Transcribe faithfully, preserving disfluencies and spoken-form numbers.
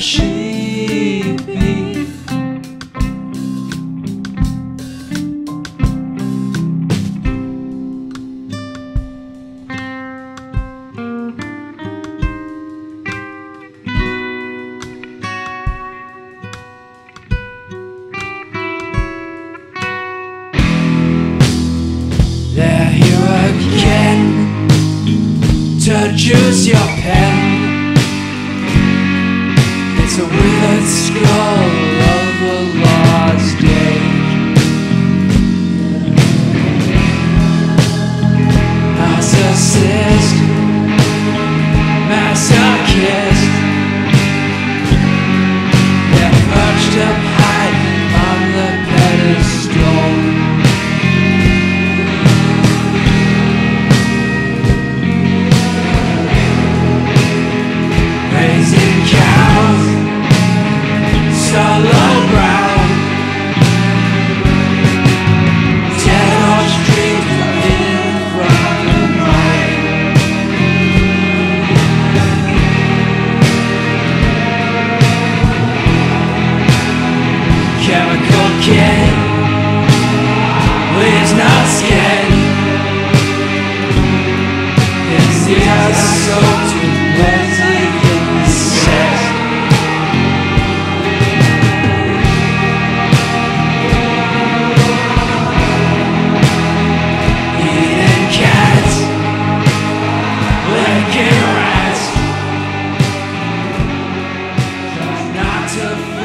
sheepy. There you again, to choose your pen. It's a withered skull of a lost age. Narcissist, masochist, they're perched up high on the pedestal. Raising cows, solo brown, terror street in front of mine. Chemical kid leaves no skin. His ears are soaked with wet. Enough.